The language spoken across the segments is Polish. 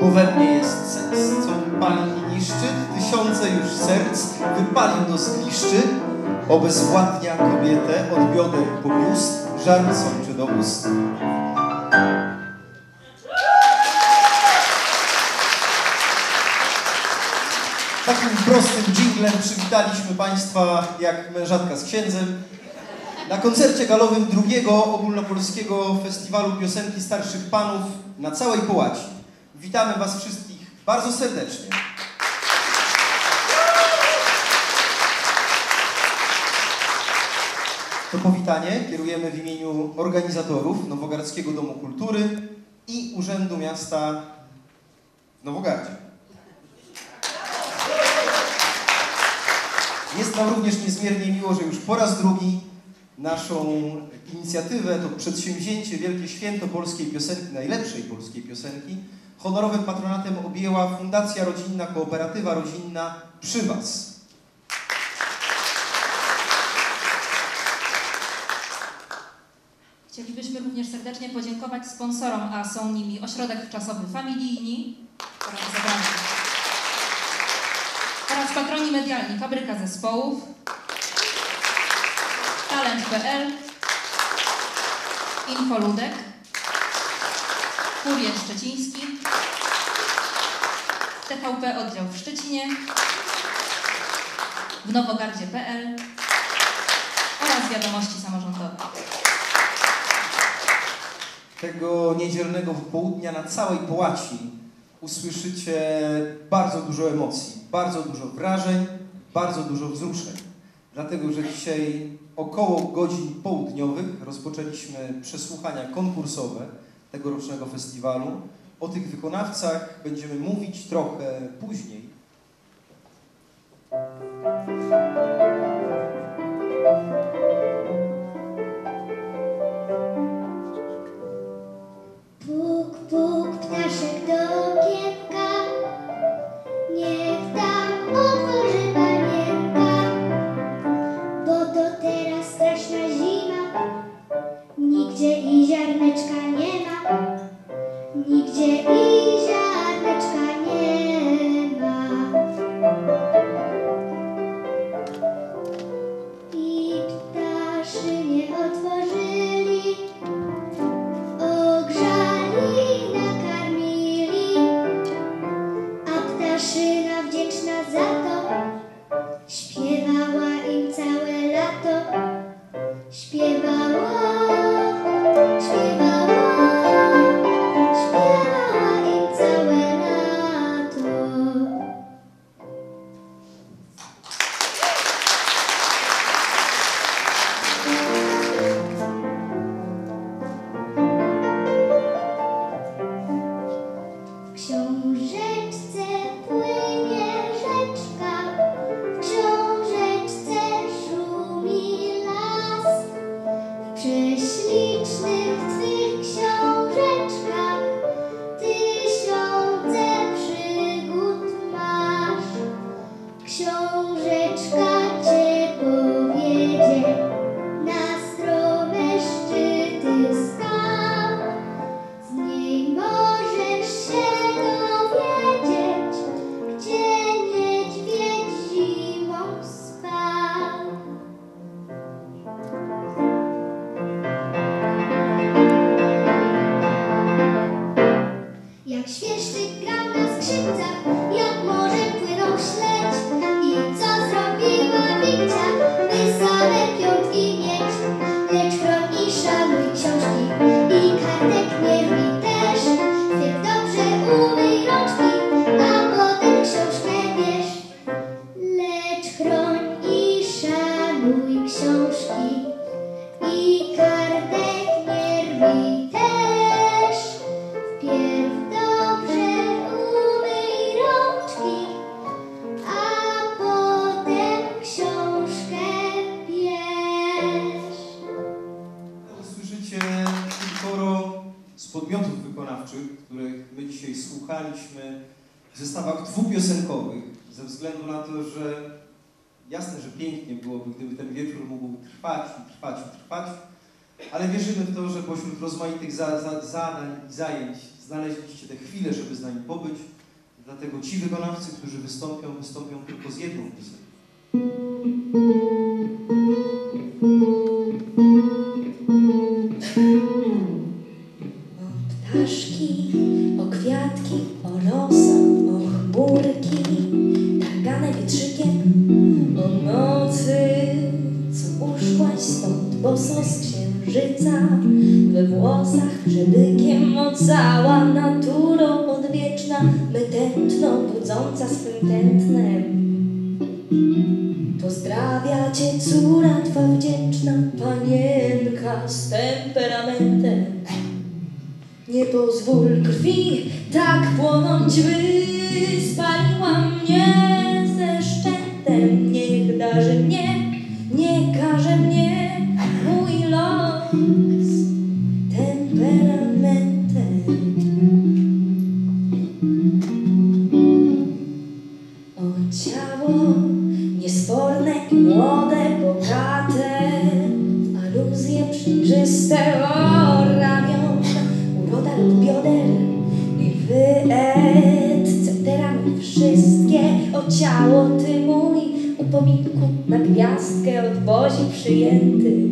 bo we mnie jest sens, co pali i niszczy, tysiące już serc wypalił do zgliszczy, obezwładnia kobietę od bioder po biust, żarcą czy do ust. Takim prostym dżinglem przywitaliśmy Państwa jak mężatka z księdzem na koncercie galowym drugiego ogólnopolskiego festiwalu piosenki starszych panów na całej Połaci. Witamy Was wszystkich bardzo serdecznie. To powitanie kierujemy w imieniu organizatorów Nowogardzkiego Domu Kultury i Urzędu Miasta w Nowogardzie. Jest nam również niezmiernie miło, że już po raz drugi naszą inicjatywę, to przedsięwzięcie, wielkie święto polskiej piosenki, najlepszej polskiej piosenki, honorowym patronatem objęła Fundacja Rodzinna, Kooperatywa Rodzinna przy Was. Chcielibyśmy również serdecznie podziękować sponsorom, a są nimi Ośrodek Wczasowy Familijni oraz Zabrani. Oraz patroni medialni Fabryka Zespołów, Talent.pl, Info Ludek, Kurier Szczeciński, TVP Oddział w Szczecinie, w Nowogardzie.pl oraz Wiadomości Samorządowe. Tego niedzielnego popołudnia na całej Połaci usłyszycie bardzo dużo emocji, bardzo dużo wrażeń, bardzo dużo wzruszeń. Dlatego, że dzisiaj około godzin południowych rozpoczęliśmy przesłuchania konkursowe tegorocznego festiwalu. O tych wykonawcach będziemy mówić trochę później. Puk, puk, ptaszek do okienka, niech tam otworzy panienka, bo do teraz straszna zima, nigdzie i ziarneczka nie ma, nigdzie i ziarneczka nie ma. I ptaszy nie otworzyli, ogrzali nakarmili, a ptaszyna wdzięczna za to śpiewała im całe lato, śpiewała, śpiewała, śpiewała im całe lato. W książeczce płynie rzeczka, w książeczce szumi las. W prześlicznych twych książeczkach tysiące przygód masz. Książeczka cię powiedzie na strome szczyty skał. Z niej możesz się dowiedzieć, gdzie niedźwiedź zimą spał. Jak świerszczyk grał na skrzypcach, jak morzem płynął śledź. I co zrobiła Wikcia, by same piątki mieć? Lecz chroń i szanuj książki i kartek nie rwij też. Pierw dobrze umyj rączki, a potem książkę bierz. Lecz chroń i szanuj książki i kartek nie rwij też. Wpierw dobrze umyj rączki, a potem książkę bierz. Usłyszycie kilkoro z podmiotów wykonawczych, których my dzisiaj słuchaliśmy w zestawach dwupiosenkowych, ze względu na to, że jasne, że pięknie byłoby, gdyby ten wieczór mógł trwać i trwać i trwać, ale wierzymy w to, że pośród rozmaitych zadań i zajęć znaleźliście tę chwilę, żeby z nami pobyć. Dlatego ci wykonawcy, którzy wystąpią, wystąpią tylko z jedną piosenką. O ptaszki, o kwiatki, o rosa, o chmurki, targane wietrzykiem, o nocy, co uszłaś stąd boso z księżyca, we włosach przebykiem, o cała naturą odwieczna, mytętną, budząca swym tętnem. Pozdrawia cię córa twa wdzięczna, panienka z temperamentem. Nie pozwól krwi tak płonąć, by spaliła mnie ze szczętem. Niech darzy mnie, nie każe mnie mój los temperamentem. O ciało niesporne i młode, bogate, aluzje przejrzyste, o ramiona, uroda lub bioder i wyet, ceterami wszystkie, o ciało ty mój, upominku na gwiazdkę od Bozi przyjęty.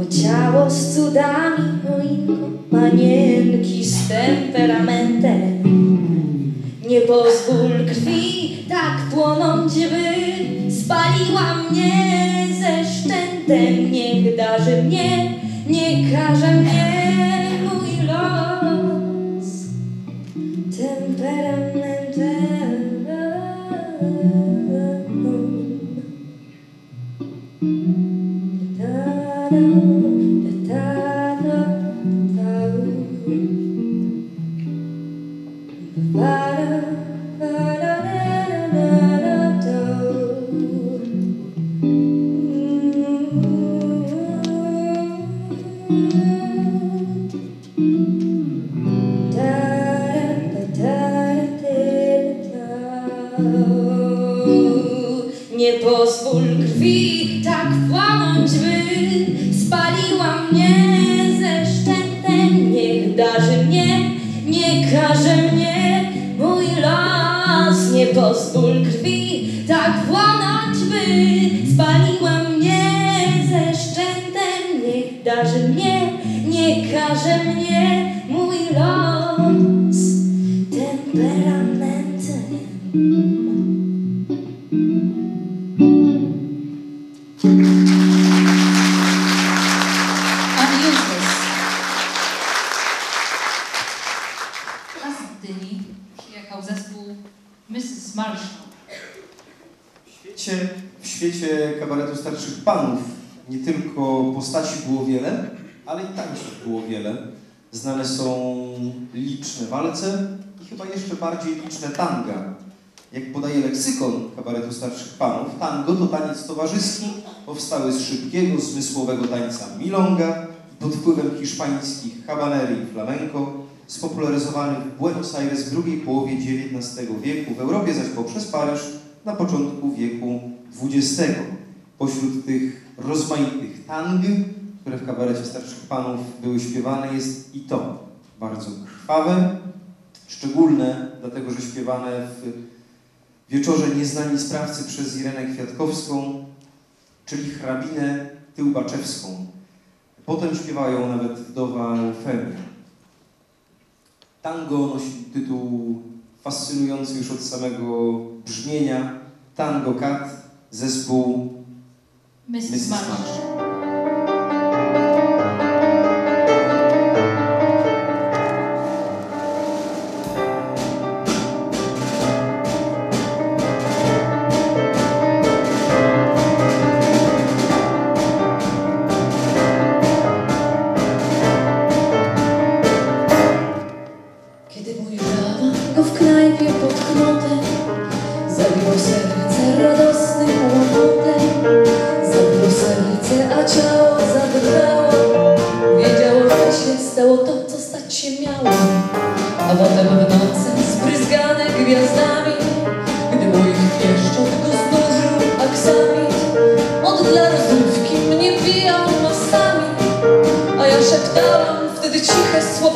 O ciało z cudami, choinką, panienki z temperamentem. Nie pozwól krwi tak płonąć, by spaliła mnie ze szczętem. Niech darzy mnie, nie każe mnie mój los temperamentem. Nie pozwól krwi tak płonąć, by spaliła mnie ze szczętem. Niech darzy mnie, nie każe mnie mój los. Nie pozwól krwi tak płonąć, by spaliła mnie ze szczętem. Niech darzy mnie, nie każe mnie mój los temperamentem. Kabaretu Starszych Panów nie tylko postaci było wiele, ale i tańców było wiele. Znane są liczne walce i chyba jeszcze bardziej liczne tanga. Jak podaje leksykon Kabaretu Starszych Panów, tango to taniec towarzyski, powstały z szybkiego, zmysłowego tańca milonga pod wpływem hiszpańskich habanery i flamenco, spopularyzowany w Buenos Aires w drugiej połowie XIX wieku, w Europie zaś poprzez Paryż na początku wieku XX. Pośród tych rozmaitych tang, które w Kabarecie Starszych Panów były śpiewane, jest i to bardzo krwawe, szczególne, dlatego że śpiewane w wieczorze Nieznani Sprawcy przez Irenę Kwiatkowską, czyli hrabinę Tyłbaczewską. Potem śpiewają nawet Wdowa Eufemia. Tango nosi tytuł fascynujący już od samego brzmienia, Tango Cat, zespół Mrs. Marsh.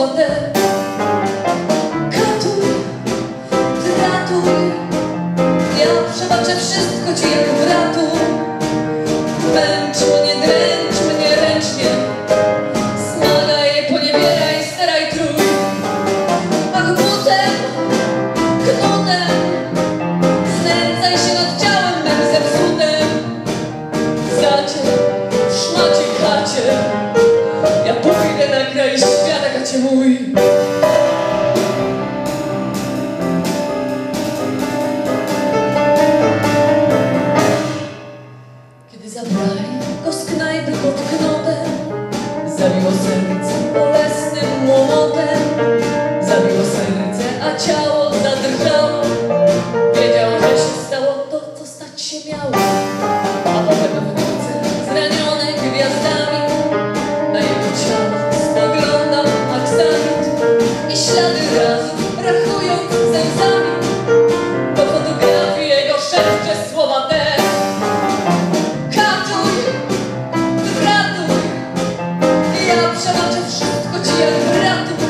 wodę. Katuj, ty ratuj, ja przebaczę wszystko ci jak bratu. Męcz mnie, dręcz mnie ręcznie, smagaj, poniewieraj, staraj, trój. Magnutem, knutem, znęcaj się nad ciałem mym zepsutem. Zacie, szmacie, kacie, pójdę na kraj świata, gacie mój. Kiedy zabrali go z knajpy pod knotę, zabiło serce bolesnym łomotem. Zabiło serce, a ciało zadrżało. Wiedział, że się stało to, co stać się miało. A potem w nocy zraniony gwiazdami i ślady razu rachując zębami, po fotografii jego szepcze słowa te. Katuj, ty ratuj, ja przebaczę wszystko ci jak bratu.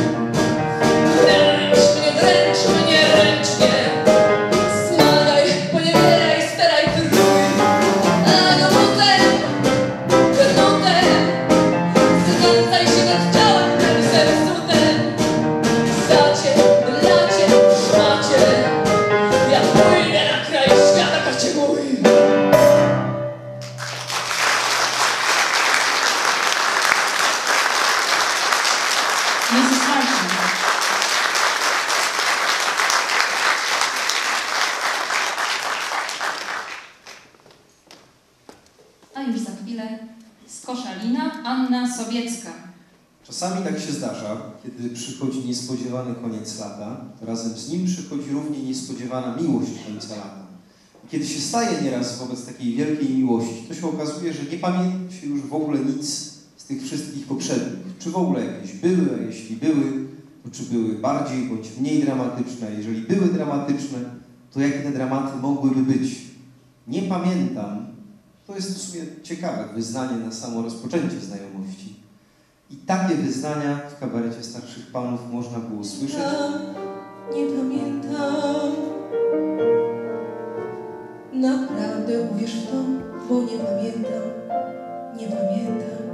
Dręcz mnie ręcznie, smagaj, poniewieraj, staraj, trój. A no potem, krnotem, znęcaj się nad ciałem tym zepsutem. Zacie, blacie, szmacie, ja pójdę na kraj świata, gacie mój. A już za chwilę z Koszalina Anna Sowiecka. Czasami tak się zdarza, kiedy przychodzi niespodziewany koniec lata, razem z nim przychodzi równie niespodziewana miłość końca lata. Kiedy się staje nieraz wobec takiej wielkiej miłości, to się okazuje, że nie pamięta się już w ogóle nic z tych wszystkich poprzednich. Czy w ogóle jakieś były, a jeśli były, to czy były bardziej bądź mniej dramatyczne, jeżeli były dramatyczne, to jakie te dramaty mogłyby być. Nie pamiętam, to jest w sumie ciekawe wyznanie na samo rozpoczęcie znajomości. I takie wyznania w kabarecie Starszych Panów można było słyszeć. Nie pamiętam, naprawdę uwierz w to, bo nie pamiętam, nie pamiętam.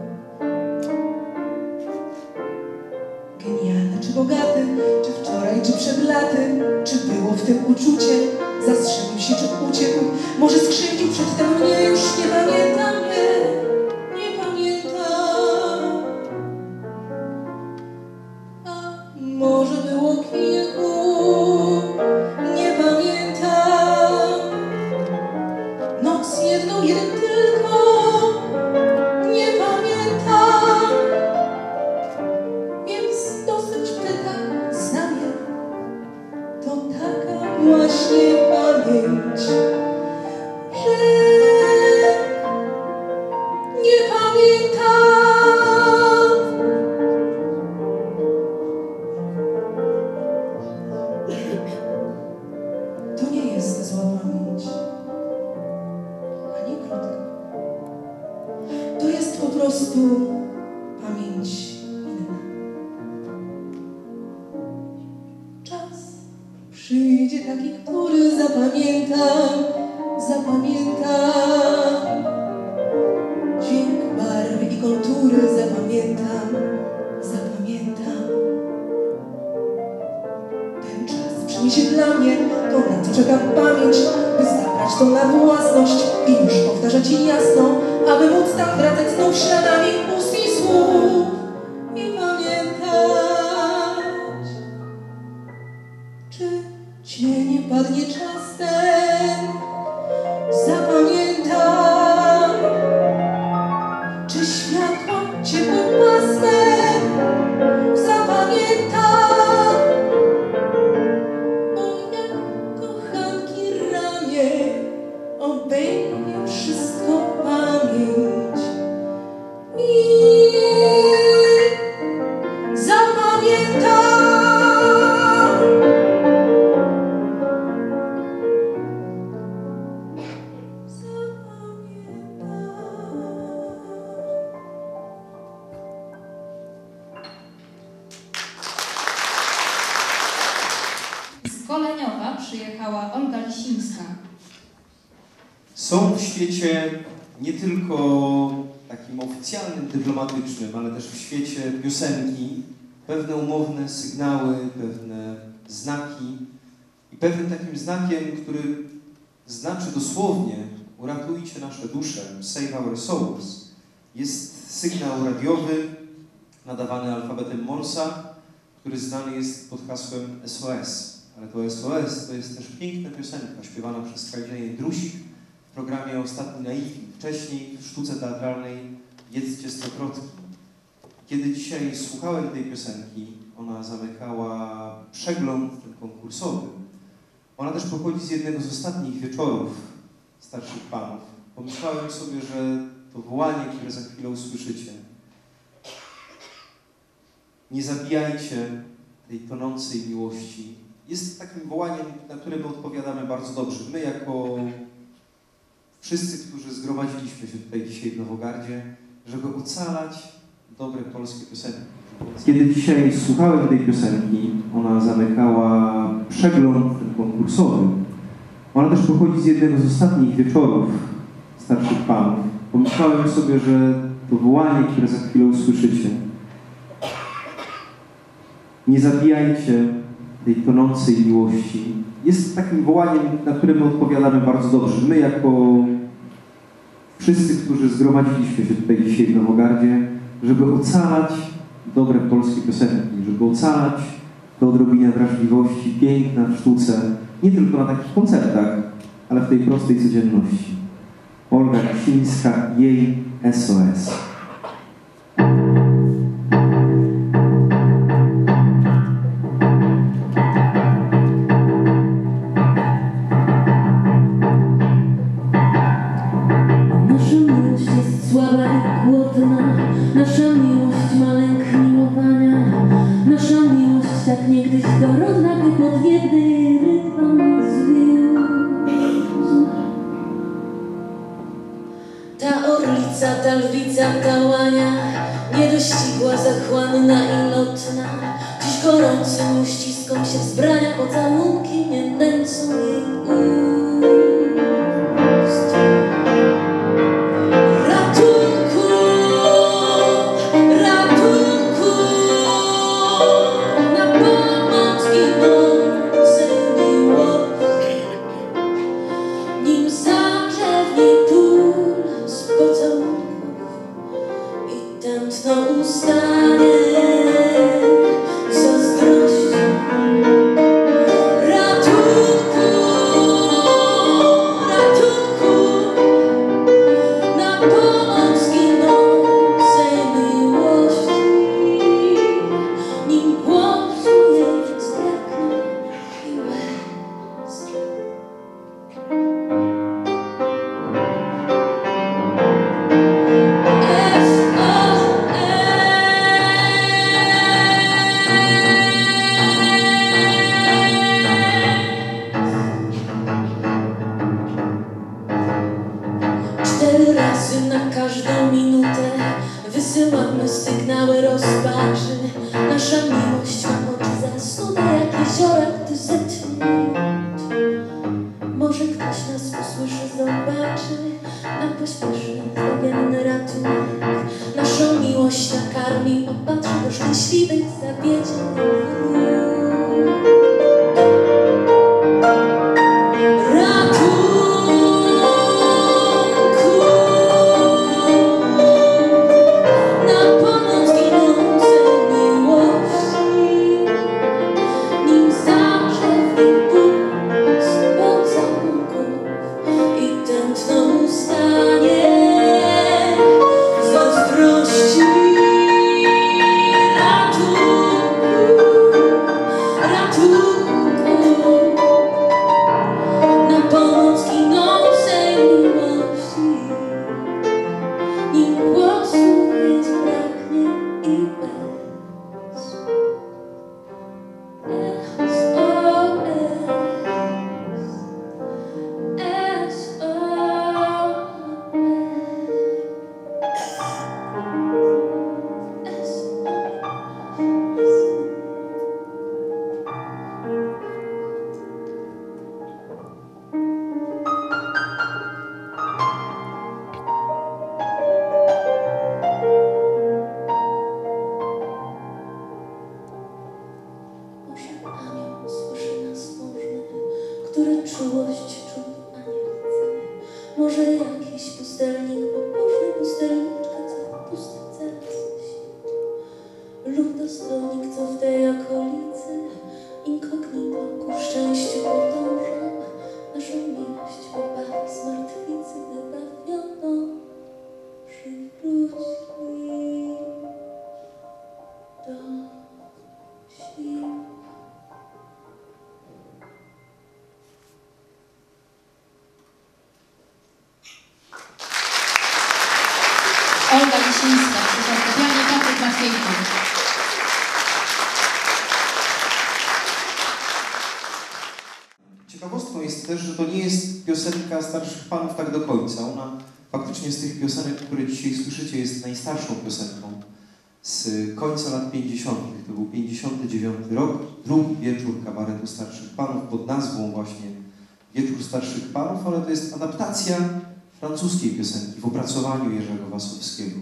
Genialny czy bogaty, czy wczoraj, czy przeblaty, czy było w tym uczucie, zastrzelił się, czy uciekł, może skrzywdził przedtem mnie, już nie pamiętam, nie pamiętam. A może było kilku, nie pamiętam. Noc jedną, jeden tylko, nie pamiętam. Więc dosyć pytań, znam je, to taka właśnie pamięć, że nie pamiętam. To nie jest zła pamięć, ani krótka. To jest po prostu pamięć. Przyjdzie taki, który zapamiętam, zapamiętam. Dźwięk, barwy i kontury zapamiętam, zapamiętam. Ten czas przyniesie dla mnie to, na co czeka pamięć, by zabrać to na własność i już powtarzać jej jasno, aby móc tam wracać znów śladami ust i słów. I pamiętać, czy cienie padnie czas ten, zapamiętam. Czy światło ciepłym pasmem, zapamiętam. O jak kochanki ramię obejmie wszystko pamięć i zapamiętam. Woleniowa przyjechała Olga Lisińska. Są w świecie nie tylko takim oficjalnym, dyplomatycznym, ale też w świecie piosenki pewne umowne sygnały, pewne znaki i pewnym takim znakiem, który znaczy dosłownie uratujcie nasze dusze, save our souls, jest sygnał radiowy nadawany alfabetem Morsa, który znany jest pod hasłem SOS. Ale to SOS to jest też piękna piosenka śpiewana przez Kalinę Jędrusik w programie Ostatni naiwni, wcześniej w sztuce teatralnej Jedzcie Stokrotki. Kiedy dzisiaj słuchałem tej piosenki, ona zamykała przegląd ten konkursowy. Ona też pochodzi z jednego z ostatnich wieczorów Starszych Panów. Pomyślałem sobie, że to wołanie, które za chwilę usłyszycie, nie zabijajcie tej tonącej miłości, jest takim wołaniem, na które my odpowiadamy bardzo dobrze. My jako wszyscy, którzy zgromadziliśmy się tutaj dzisiaj w Nowogardzie, żeby ocalać dobre polskie piosenki. Kiedy dzisiaj słuchałem tej piosenki, ona zamykała przegląd konkursowy. Ona też pochodzi z jednego z ostatnich wieczorów Starszych Panów. Pomyślałem sobie, że to wołanie, które za chwilę usłyszycie, nie zabijajcie tej tonącej miłości, jest takim wołaniem, na które my odpowiadamy bardzo dobrze. My jako wszyscy, którzy zgromadziliśmy się tutaj dzisiaj w Nowogardzie, żeby ocalać dobre polskie piosenki, żeby ocalać to odrobinę wrażliwości, piękna w sztuce, nie tylko na takich koncertach, ale w tej prostej codzienności. Olga Lisińska, jej SOS. Stop. Amo, słyszy nas Boże, który czułość czuł, a nie chce. Może jakiś pustelnik, bo Boże pustelniczka, co puste serce świeci. Lub dostojnik, co w tej okolicy inkognito ku szczęściu podąża. Naszą miłość wybawi z martwicy wybawioną przywróci do sił. Olga Lisińska, przedstawianie Patryk Matwijczuk. Ciekawostką jest też, że to nie jest piosenka starszych panów tak do końca. Ona faktycznie z tych piosenek, które dzisiaj słyszycie, jest najstarszą piosenką z końca lat 50. To był 59 rok, drugi wieczór kabaretu starszych panów pod nazwą właśnie Wieczór starszych panów, ale to jest adaptacja francuskiej piosenki w opracowaniu Jerzego Wasowskiego.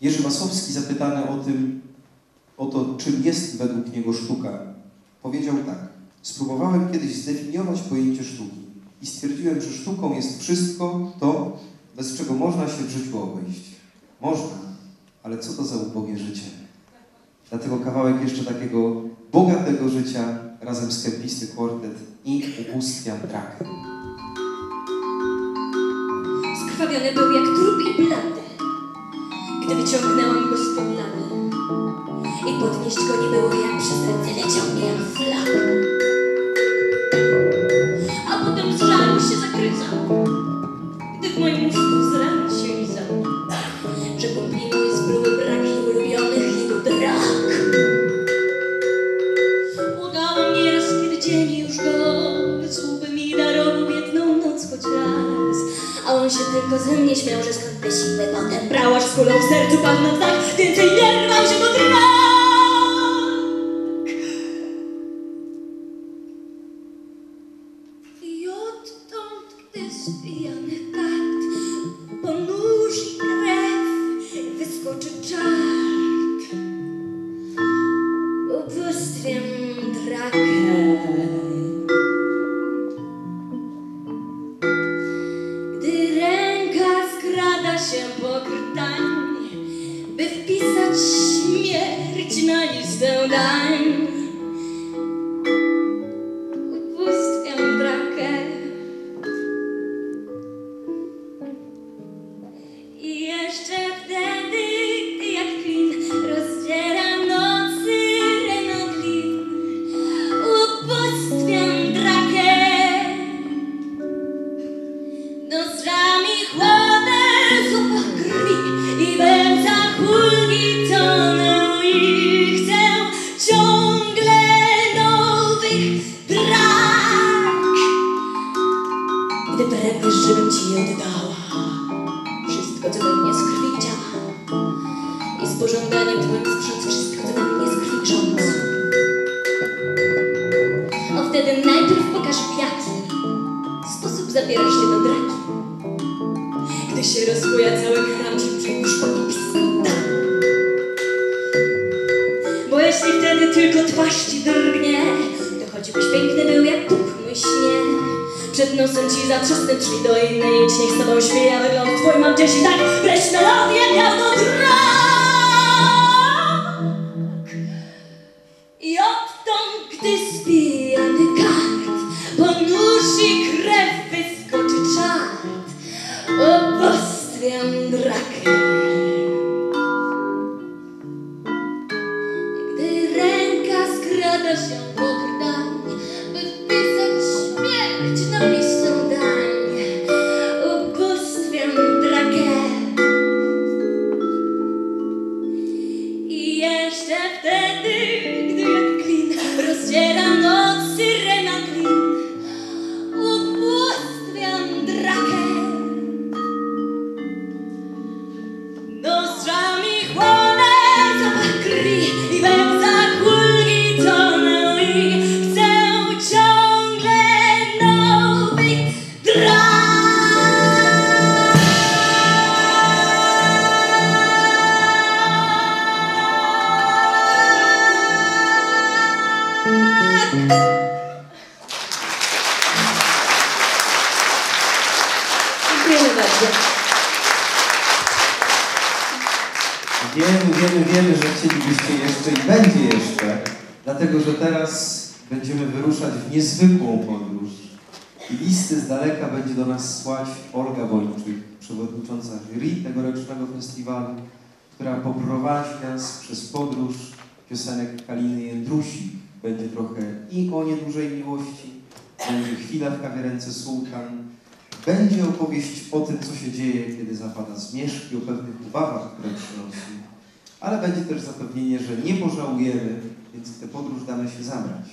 Jerzy Wasowski, zapytany o to, czym jest według niego sztuka, powiedział tak. Spróbowałem kiedyś zdefiniować pojęcie sztuki i stwierdziłem, że sztuką jest wszystko to, bez czego można się w życiu obejść. Można, ale co to za ubogie życie. Dlatego kawałek jeszcze takiego bogatego życia razem z Kępisty Kordel i ubóstwiam Drakiem. Skrwawiony był jak trup i blady, gdy wyciągnęłam go z półnami. I podnieść go nie było jak przez ręce, leciał mnie jak flak. A potem z żalu się zakrycał, gdy w moim łóżku z rana się lizał, że kumpli mój zbruły brak i ulubionych jego brak. Błagałam nieraz, kiedy dzieli już go, słuby mi darował jedną noc choć raz. A on się tylko ze mnie śmiał, że skąd te siły potem brał, aż z kulą w sercu padł na znak, więcej nie rwał się do drak. Dziękujemy bardzo. Wiemy, że chcielibyście jeszcze i będzie jeszcze, dlatego że teraz będziemy wyruszać w niezwykłą podróż. I listy z daleka będzie do nas słać Olga Bończyk, przewodnicząca jury tegorocznego festiwalu, która poprowadzi nas przez podróż piosenek Kaliny Jędrusik. Będzie trochę i o Niedużej Miłości, będzie chwila w kawiarence Sultan, będzie opowieść o tym, co się dzieje, kiedy zapada zmierzch i o pewnych obawach, które przynosi, ale będzie też zapewnienie, że nie pożałujemy, więc tę podróż damy się zabrać.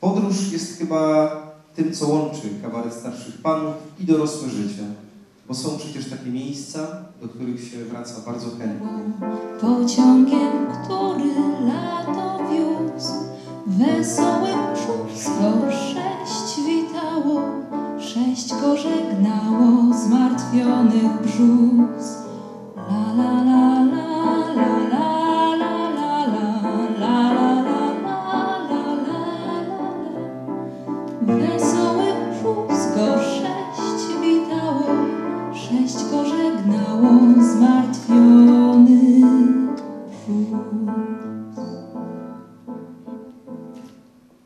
Podróż jest chyba tym, co łączy kabaret starszych panów i dorosłe życie, bo są przecież takie miejsca, do których się wraca bardzo chętnie. Pociągiem, który lato wiózł, wesołym brzuszko sześć witało, sześć go żegnało zmartwionych brzus. La la la la la la. Wesoły brzus go sześć witało, sześć go żegnało zmartwiony brzus.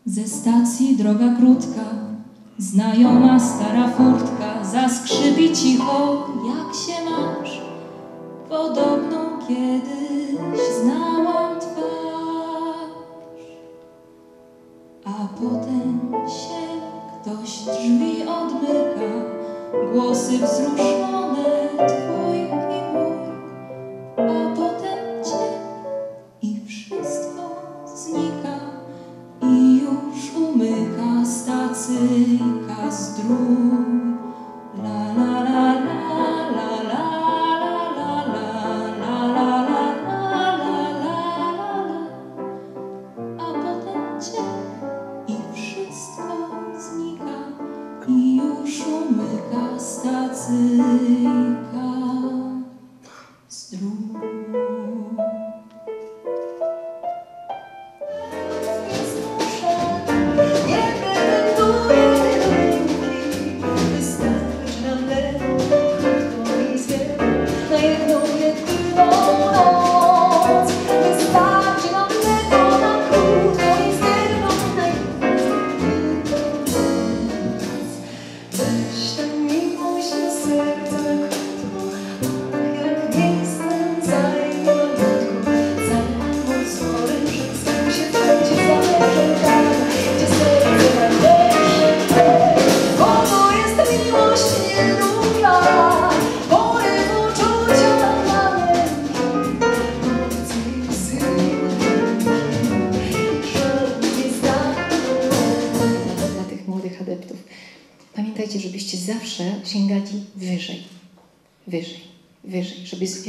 Ze stacji droga krótka, znajoma stara furtka, zaskrzypi cicho, jak się masz, podobną kiedyś znałam twarz. A potem się ktoś drzwi odmyka, głosy wzruszone twój i mój, a potem cię i wszystko znika i już umyka stacyjka zdrój. La la la la la la.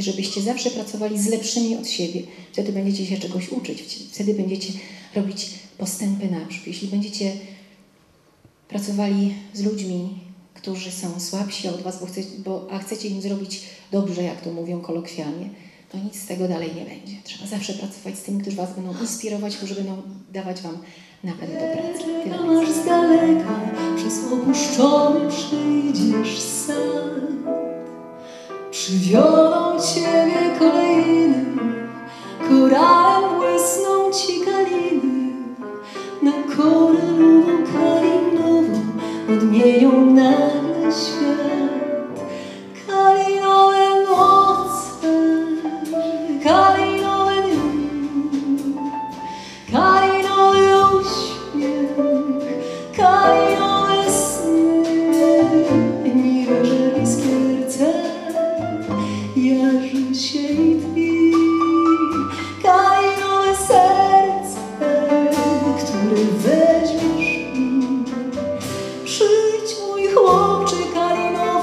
Żebyście zawsze pracowali z lepszymi od siebie. Wtedy będziecie się czegoś uczyć. Wtedy będziecie robić postępy naprzód. Jeśli będziecie pracowali z ludźmi, którzy są słabsi od was, a chcecie im zrobić dobrze, jak to mówią kolokwialnie, to nic z tego dalej nie będzie. Trzeba zawsze pracować z tymi, którzy was będą inspirować, którzy będą dawać wam napęd do pracy. Tyle masz z daleka, przez opuszczony przyjdziesz sam. Przywiodą ciebie kolejny, koralem błysną ci kaliny. Na koralową kalinową odmienią nagle świat. Kalinowe noce, kalinowe dni, kalinowy uśmiech, kalinowe sny. Miłe żeliskie rce jarzą się i twi, kalinowe serce, które weźmiesz mi. Przyjdź mój chłopcze kalinowy.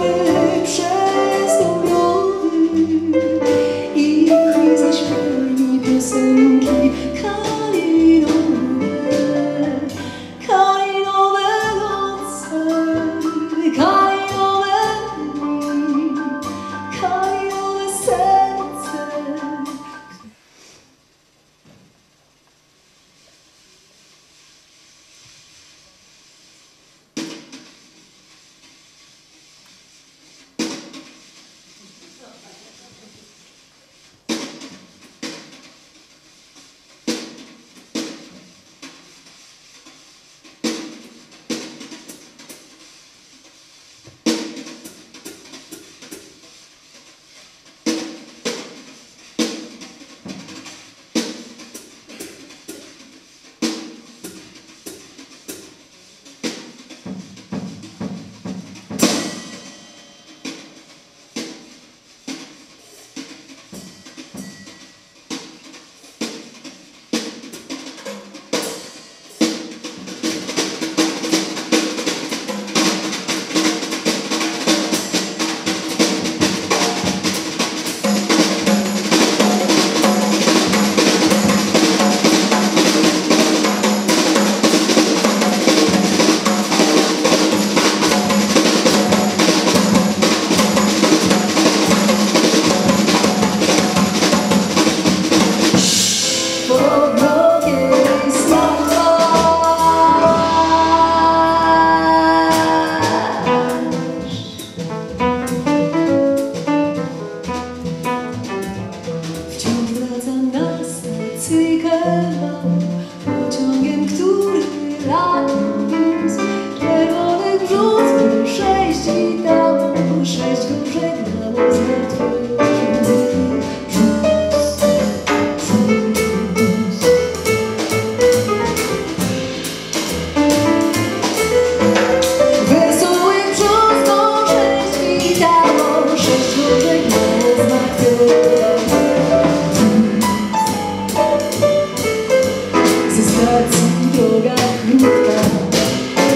droga krótka,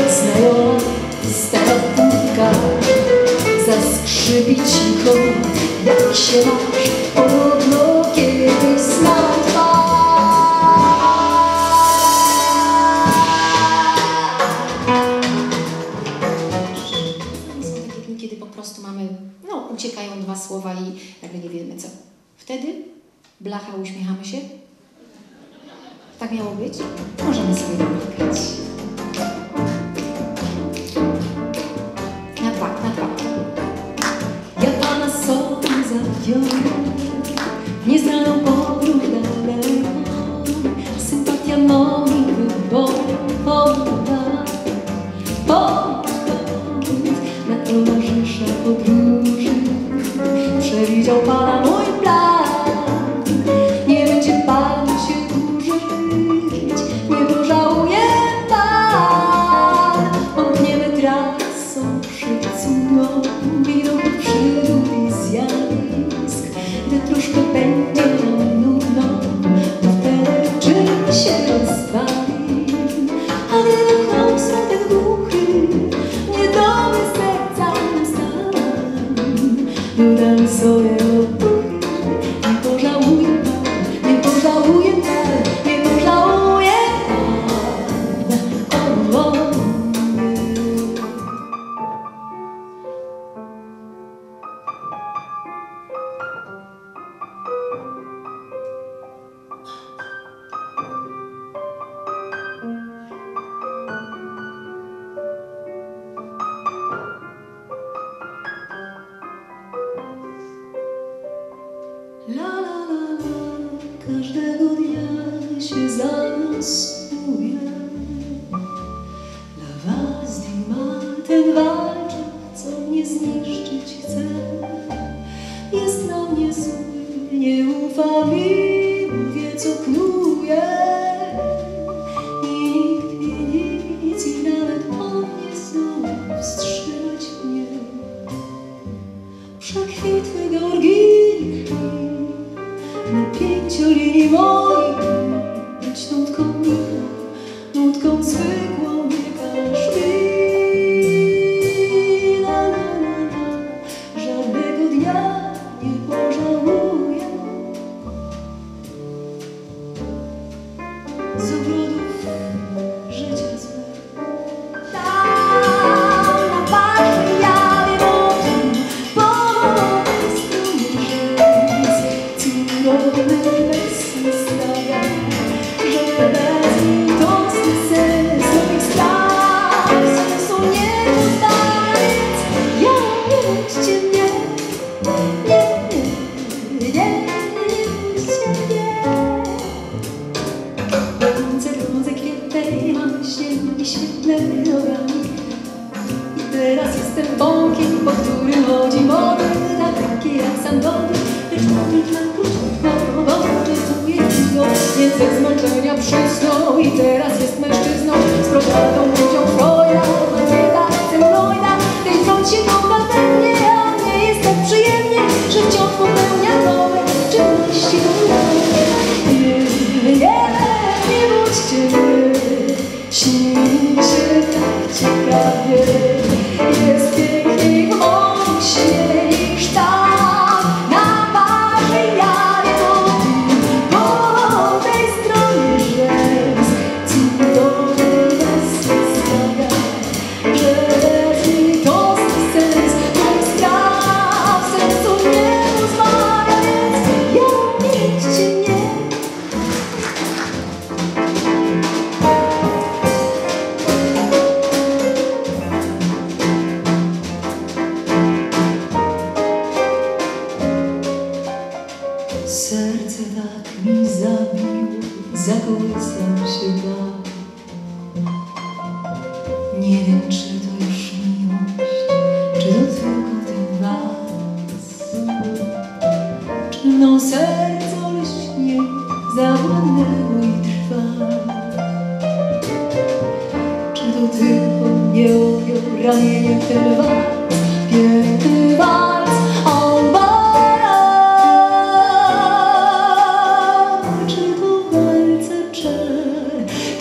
snęła stara wódka, zaskrzypi cicho, jak się masz, podobno kiedyś smak twa. Są takie dni, kiedy po prostu mamy, no uciekają dwa słowa i nagle nie wiemy co. Wtedy blacha, uśmiechamy się. Tak miało być? Możemy sobie pomagać. Na dwa, na dwa. Ja pana sobie zawiodłem, nieznaną podróż dalej. Sympatia moich wyborów oddała. Na towarzysze podróży przewidział pana mój plan.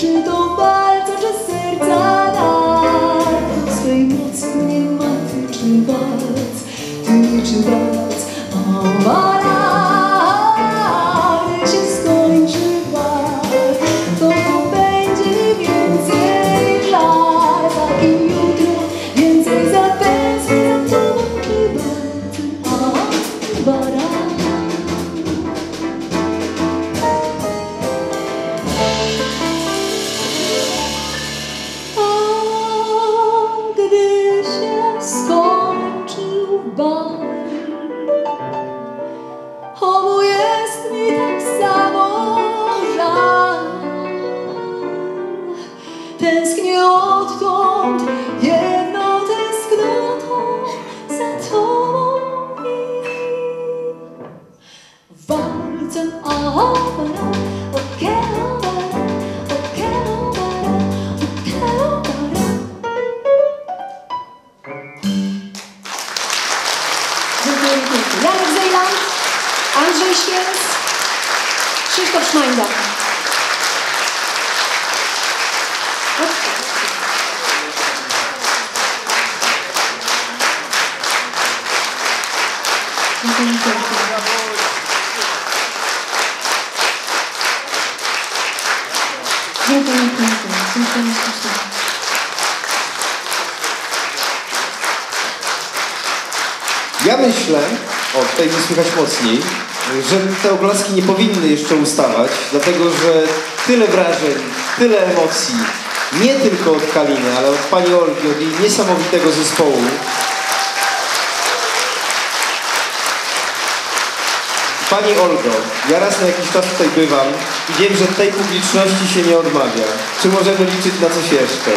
Czy to Andrzej Święs, Krzysztof Szmańda. Dziękuję. Ja myślę, o tutaj nie słychać mocniej, że te oklaski nie powinny jeszcze ustawać, dlatego że tyle wrażeń, tyle emocji, nie tylko od Kaliny, ale od pani Olgi, od jej niesamowitego zespołu. Pani Olgo, ja raz na jakiś czas tutaj bywam i wiem, że tej publiczności się nie odmawia. Czy możemy liczyć na coś jeszcze?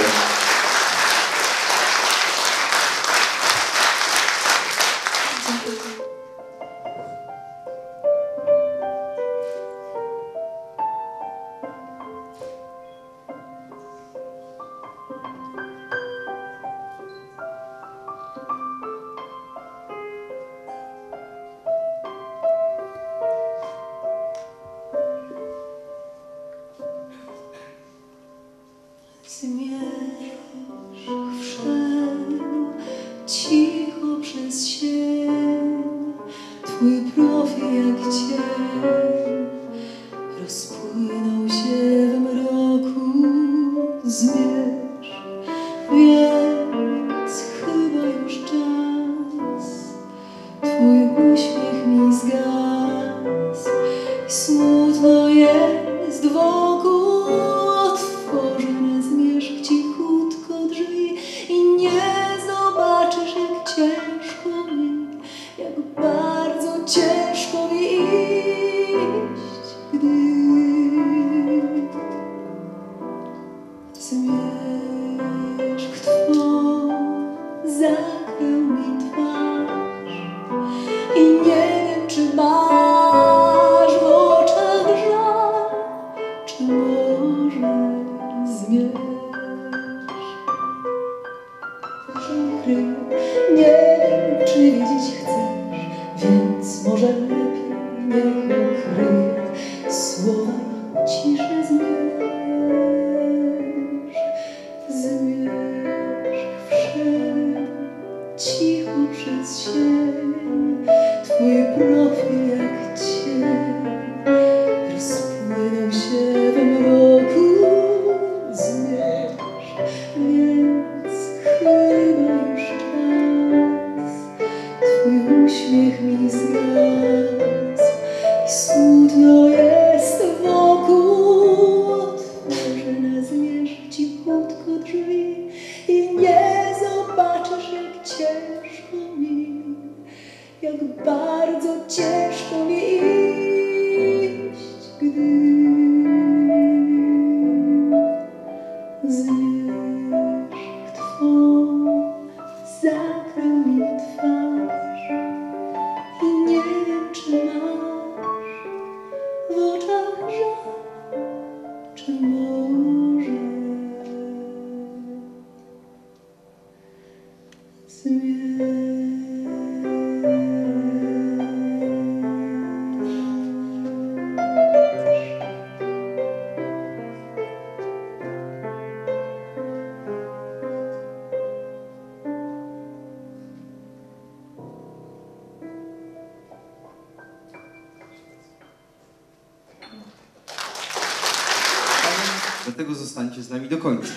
dlatego zostańcie z nami do końca.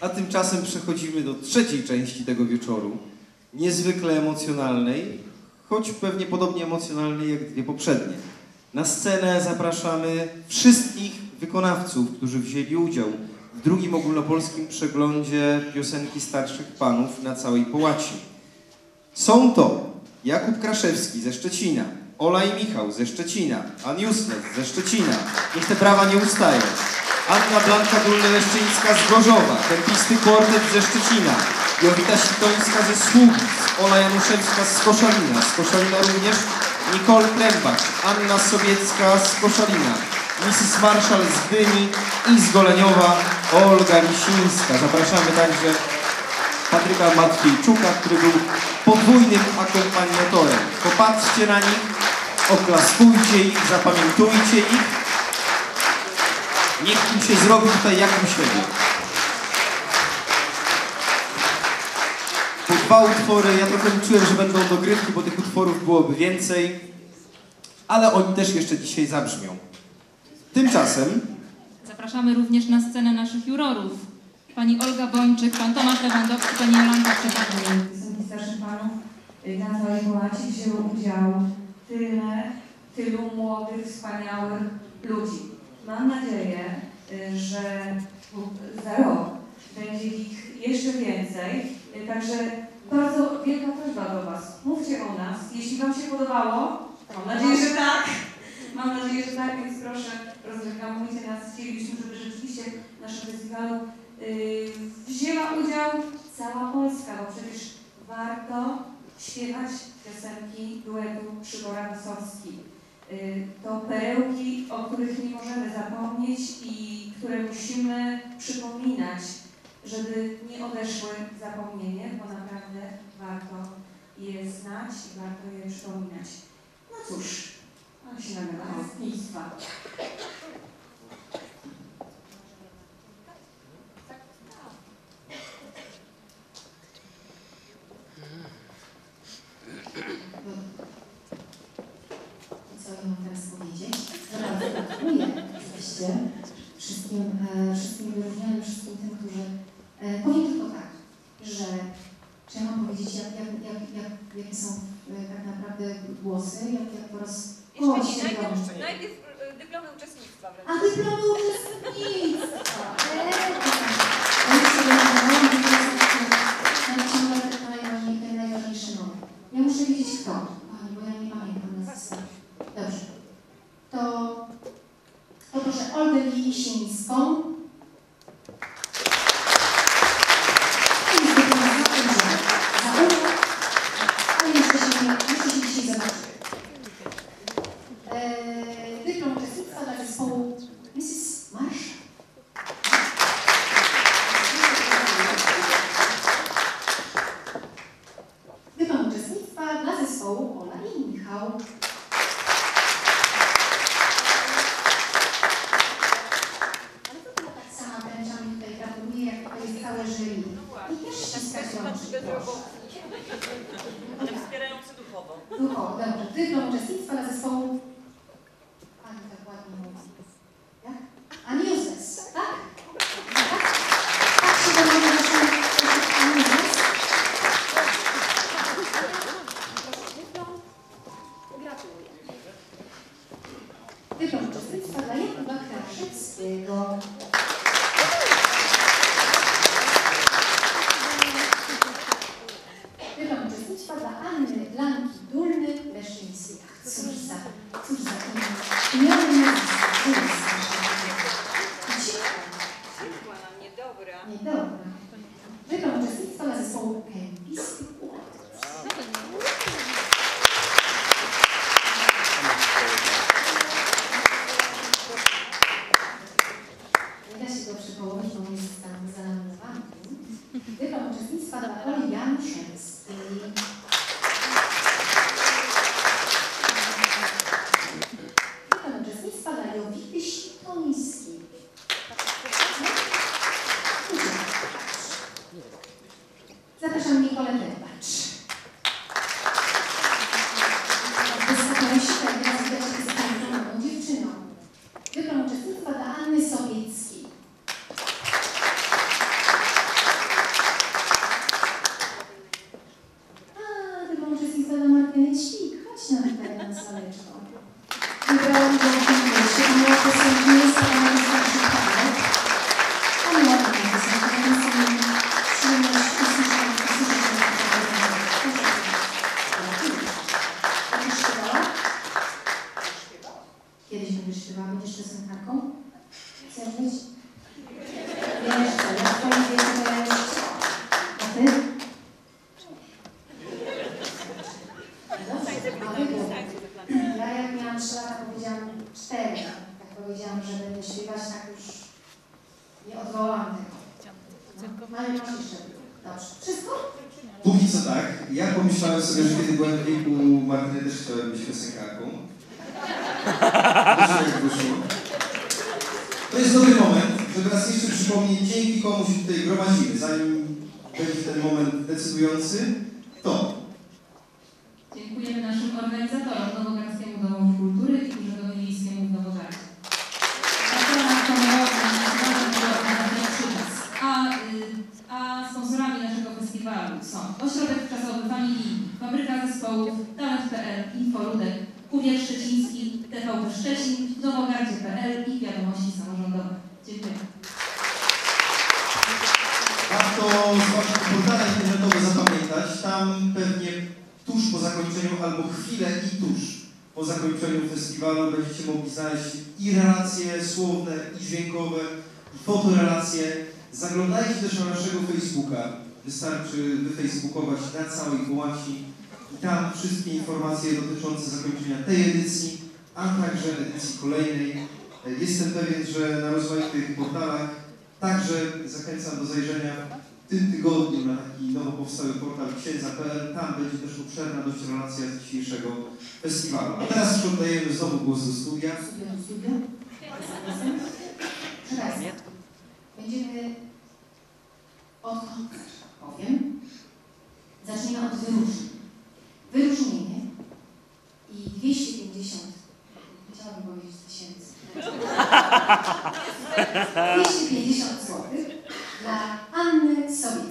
A tymczasem przechodzimy do trzeciej części tego wieczoru, niezwykle emocjonalnej, choć pewnie podobnie emocjonalnej jak dwie poprzednie. Na scenę zapraszamy wszystkich wykonawców, którzy wzięli udział w drugim ogólnopolskim przeglądzie piosenki Starszych Panów na całej połaci. Są to Jakub Kraszewski ze Szczecina, Ola i Michał ze Szczecina, Aniuszek ze Szczecina, niech te brawa nie ustają, Anna Blanka Gólne-Leszczyńska z Gorzowa, Kępisty Kordel ze Szczecina, Jowita Świtońska ze Słubic, Ola Januszewska z Koszalina również, Nicole Klembacz, Anna Sowiecka z Koszalina, Mrs. Marszal z Gdyni i z Goleniowa Olga Lisińska. Zapraszamy także Patryka Matwijczuka, który był podwójnym akompaniatorem. Popatrzcie na nich, oklaskujcie ich, zapamiętujcie ich. Niech im się zrobi tutaj jakimś siebie. Po dwa utwory, ja trochę czułem, że będą dogrywki, bo tych utworów byłoby więcej, ale oni też jeszcze dzisiaj zabrzmią. Tymczasem zapraszamy również na scenę naszych jurorów. Pani Olga Bończyk, pan Tomasz Lewandowski, pani Jolanta Przepadnik. Piosenki Starszych Panów na całej połaci wzięło udział tylu młodych, wspaniałych ludzi. Mam nadzieję, że za rok będzie ich jeszcze więcej. Także bardzo wielka prośba do Was. Mówcie o nas. Jeśli Wam się podobało, mam nadzieję, że tak. Mam nadzieję, że tak, więc proszę, rozreklamujcie nas. Chcielibyśmy, żeby rzeczywiście w naszym festiwalu wzięła udział cała Polska, bo przecież warto śpiewać piosenki duetu Przybora-Wasowski. To perełki, o których nie możemy zapomnieć i które musimy przypominać, żeby nie odeszły w zapomnienie, bo naprawdę warto je znać i warto je przypominać. No cóż. Co ja mam teraz powiedzieć? Zaraz dziękuję oczywiście wszystkim wyróżnianym, wszystkim tym, którzy... Powiem tylko tak, że czy ja mam powiedzieć, jakie są tak naprawdę głosy, jak po raz... Jeszcze nie, najpierw dyplomy uczestnictwa. A dyplomy uczestnictwa! Najważniejszy numer. Ja muszę wiedzieć kto, kochani, bo ja nie pamiętam nazwiska. Dobrze. To proszę Olgę Lisińską. Dziewczyną. Wybrał uczestnictwa dla Anny Sowiecki. Wszystko? Póki co tak. Ja pomyślałem sobie, że kiedy byłem w wieku Martyny, też chciałem być piosenkarką. To jest dobry moment, żeby raz jeszcze przypomnieć, dzięki komu się tutaj gromadzimy, zanim będzie ten moment decydujący, to. Dziękujemy naszym organizatorom, Nowogardzkiemu Domu Kultury i Urzędowi Miejskiemu w Nowogardzie. A sponsorami naszego festiwalu są Ośrodek Wczasowy Familijni, Fabryka Zespołów, Talent.pl, Info Ludek, Kurier Szczeciński, TVP Szczecin, Nowogardzie.pl i Wiadomości Samorządowe. Dziękuję. Warto z waszych portalach internetowych zapamiętać, tam pewnie tuż po zakończeniu, albo chwilę i tuż po zakończeniu festiwalu będziecie mogli znaleźć i relacje słowne, i dźwiękowe, i fotorelacje. Zaglądajcie też na naszego Facebooka. Wystarczy wyfacebookować na całej Wołaci i tam wszystkie informacje dotyczące zakończenia tej edycji, a także edycji kolejnej. Jestem pewien, że na rozmaitych portalach także zachęcam do zajrzenia w tym tygodniu na taki nowo powstały portal księdza.pl. Tam będzie też obszerna dość relacja z dzisiejszego festiwalu. A teraz oddajemy znowu głos do studia. Będziemy odkąd powiem. Zacznijmy od wyróżnień. Wyróżnienie i 250, chciałabym powiedzieć tysięcy, 250 zł dla Anny Sowieckiej.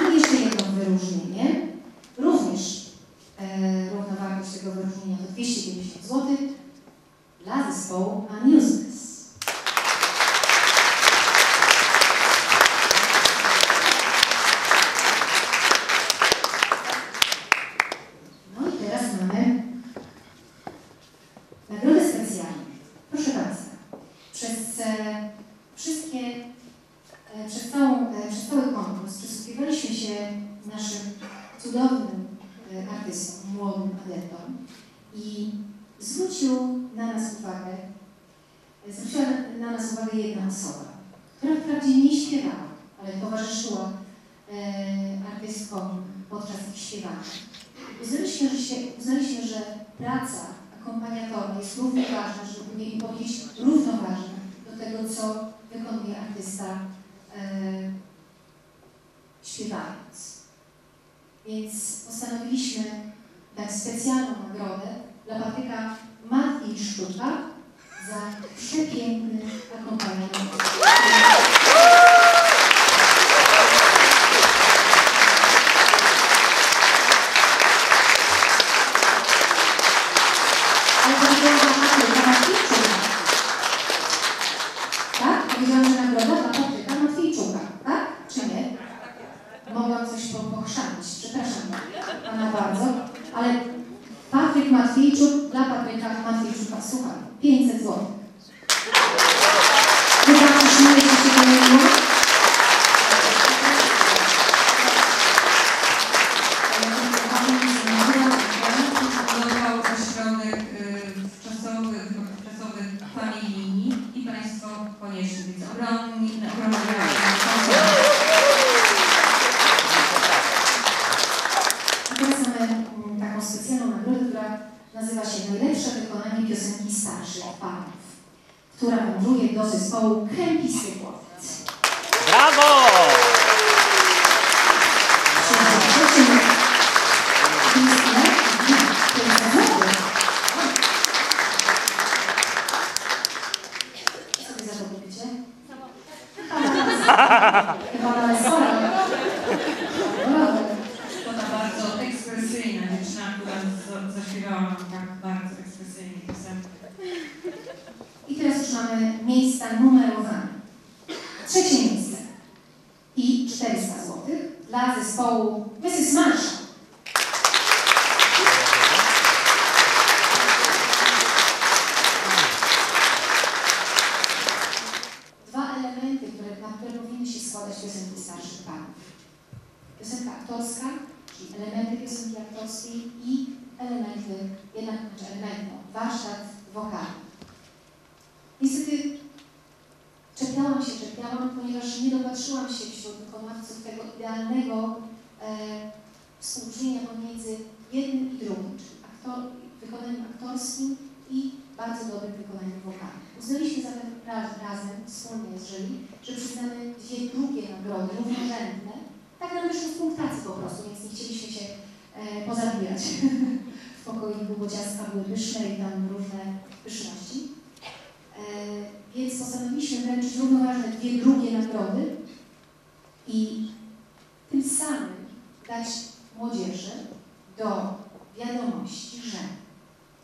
I jeszcze jedno wyróżnienie, również równowartość tego wyróżnienia to 250 zł dla zespołu Aniuszek. Uznaliśmy, że praca akompaniatora jest równie ważna, żeby nie powiedzieć równoważna do tego, co wykonuje artysta śpiewając. Więc postanowiliśmy dać specjalną nagrodę dla Patryka Matwijczuka za przepiękny akompaniator. Piosenka aktorska, czyli elementy piosenki aktorskiej i elementy jednak klucz elementom, warsztat wokalny. Niestety czepiałam, ponieważ nie dopatrzyłam się wśród wykonawców tego idealnego współczynienia pomiędzy jednym i drugim, czyli wykonaniem aktorskim i bardzo dobrym wykonaniem wokalnym. Uznaliśmy zatem razem, wspólnie z jury, że przyznamy dwie drugie nagrody, równorzędne. Tak nam wyszło z punktacji po prostu, więc nie chcieliśmy się pozabijać. W pokoiku, bo ciastka były pyszne i tam różne pyszności. Więc postanowiliśmy wręczyć równoważne dwie drugie nagrody i tym samym dać młodzieży do wiadomości, że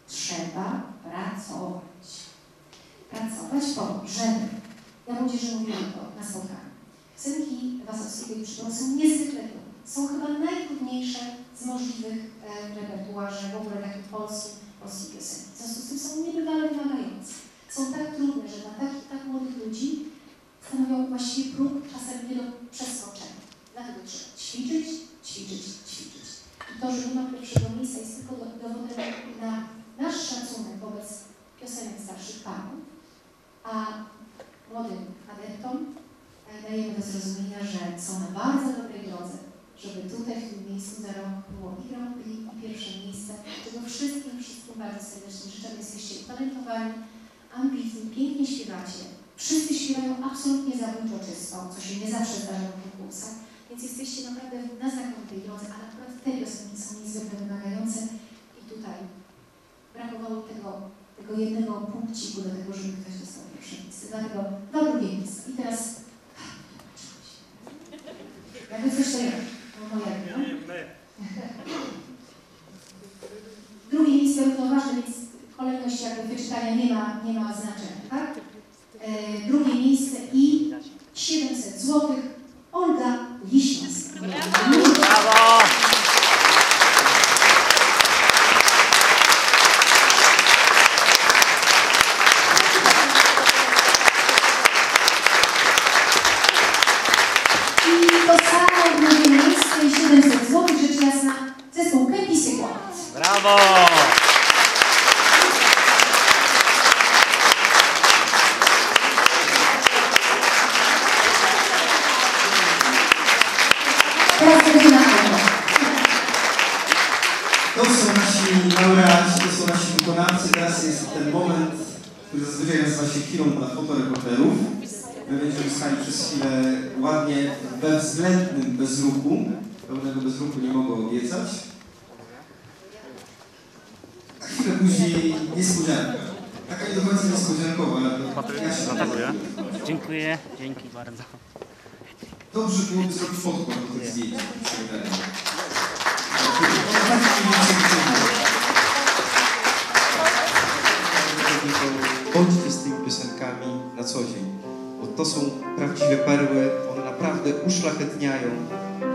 trzeba pracować. Pracować po to, żeby. Ja młodzieży mówiłam to na spotkaniu. Piosenki Wasowskiego i Przyboru są niezwykle trudne. Są chyba najtrudniejsze z możliwych w repertuarze, w ogóle takim polskiej piosenki. W związku z tym są niebywale wymagające. Są tak trudne, że dla tak młodych ludzi stanowią właściwie próg czasem nie do przeskoczenia. Dlatego trzeba ćwiczyć. I to, że nie ma pierwszego miejsca, jest tylko dowodem na nasz szacunek wobec piosenek starszych panów, a młodym adeptom dajemy do zrozumienia, że są na bardzo dobrej drodze, żeby tutaj w tym miejscu za rok było i Grand Prix, i pierwsze miejsce. Tego wszystkim bardzo serdecznie życzę, jesteście utalentowani, ambitni, pięknie śpiewacie. Wszyscy śpiewają absolutnie zabójczo czysto, co się nie zawsze zdarza w konkursach, więc jesteście naprawdę na znakomitej drodze, ale akurat te piosenki są niezwykle wymagające i tutaj brakowało tego jednego punkciku do tego, żeby ktoś dostał pierwsze miejsce. Dlatego do drugie miejsce. I teraz... Jakby coś to jest. Drugie miejsce równoważne, więc kolejność jakby wyczytania nie ma znaczenia, tak? Drugie miejsce i 700 zł Olga Lisińska. Brawo! Brawo! To są nasi laureaci, to są nasi wykonawcy. Teraz jest ten moment, który zazwyczaj nazywa się chwilą dla fotoreporterów. My będziemy stali przez chwilę ładnie we względnym bezruchu. Pełnego bezruchu nie mogę obiecać. Chwilę później niespodzianka. Taka nie do końca niespodziankowa, ale ja się atakuje. Dziękuję, dzięki bardzo. Dobrze byłoby zrobić podkład do tych zdjęć. Bądźcie z tymi piosenkami na co dzień. Bo to są prawdziwe perły, one naprawdę uszlachetniają.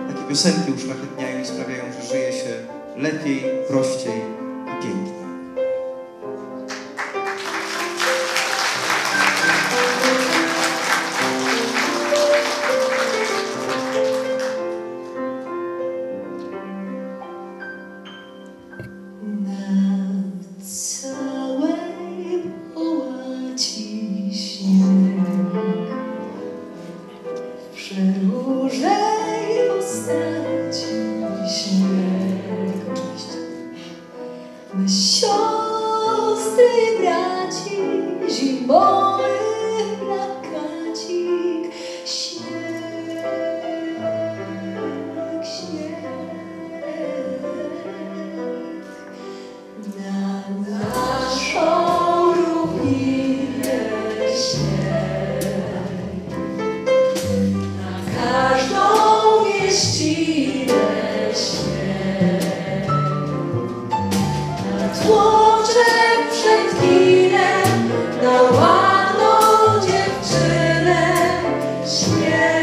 Takie piosenki uszlachetniają i sprawiają, że żyje się lepiej, prościej i piękniej. Yeah.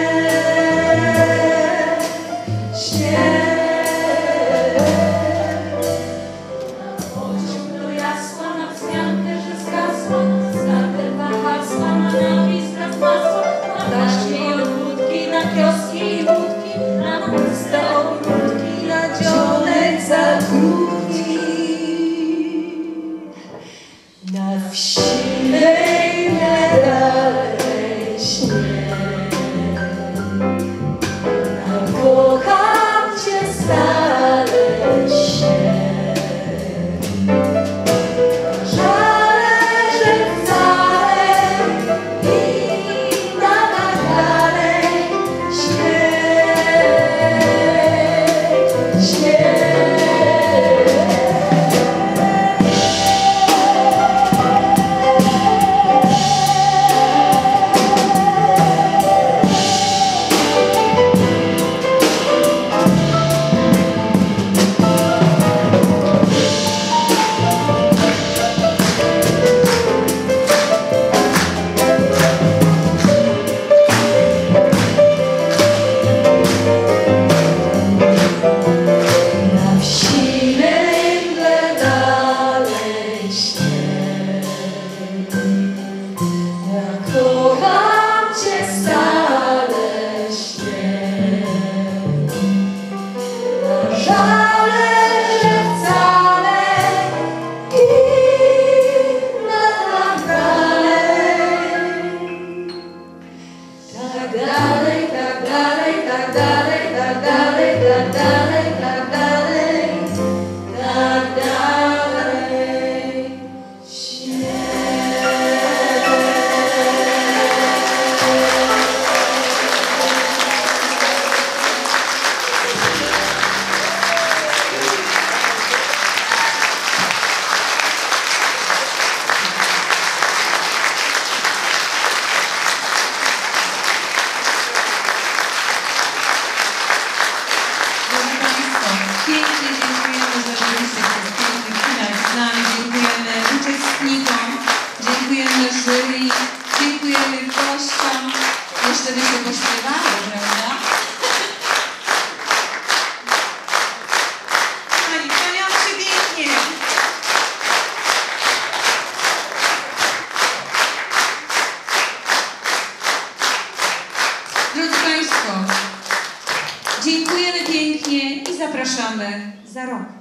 Dziękujemy pięknie i zapraszamy za rok.